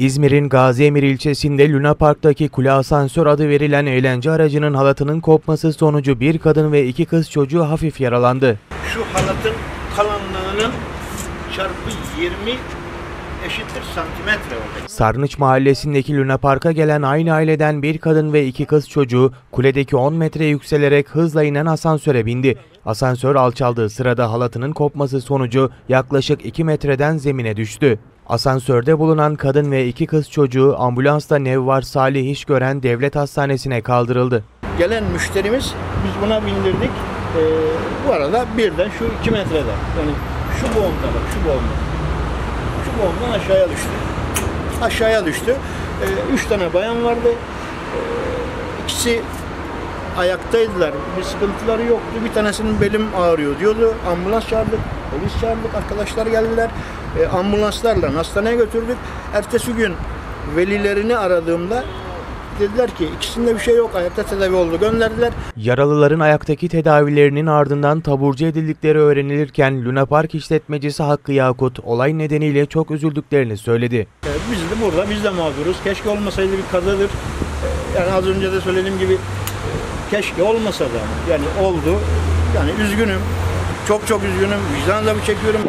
İzmir'in Gaziemir ilçesinde Lünapark'taki kule asansör adı verilen eğlence aracının halatının kopması sonucu bir kadın ve iki kız çocuğu hafif yaralandı. Şu halatın kalınlığının çarpı 20 eşittir santimetre oldu. Sarnıç mahallesindeki Lünapark'a gelen aynı aileden bir kadın ve iki kız çocuğu kuledeki 10 metre yükselerek hızla inen asansöre bindi. Asansör alçaldığı sırada halatının kopması sonucu yaklaşık 2 metreden zemine düştü. Asansörde bulunan kadın ve iki kız çocuğu ambulansla Nevvar Salih İşgören Devlet Hastanesi'ne kaldırıldı. Gelen müşterimiz, biz buna bindirdik. Bu arada birden şu 2 metreden, yani şu boğumdan aşağıya düştü. Üç tane bayan vardı. İkisi ayaktaydılar, bir sıkıntıları yoktu. Bir tanesinin belim ağrıyor diyordu. Ambulans çağırdık, polis çağırdık, arkadaşlar geldiler. Ambulanslarla hastaneye götürdük. Ertesi gün velilerini aradığımda dediler ki ikisinde bir şey yok, ayakta tedavi oldu, gönderdiler. Yaralıların ayaktaki tedavilerinin ardından taburcu edildikleri öğrenilirken Lünapark işletmecisi Hakkı Yakut olay nedeniyle çok üzüldüklerini söyledi. Biz de mağduruz. Keşke olmasaydı bir kazadır. Yani az önce de söylediğim gibi keşke olmasa da yani oldu. Yani üzgünüm. Çok üzgünüm. Vicdan azabı çekiyorum.